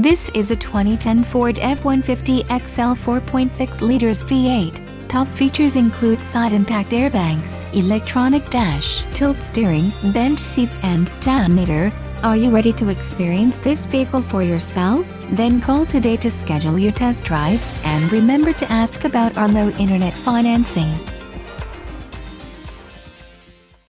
This is a 2010 Ford F-150 XL 4.6 liters V8. Top features include side impact airbags, electronic dash, tilt steering, bench seats and tachometer. Are you ready to experience this vehicle for yourself? Then call today to schedule your test drive, and remember to ask about our low internet financing.